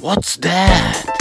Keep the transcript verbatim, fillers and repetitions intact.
What's that?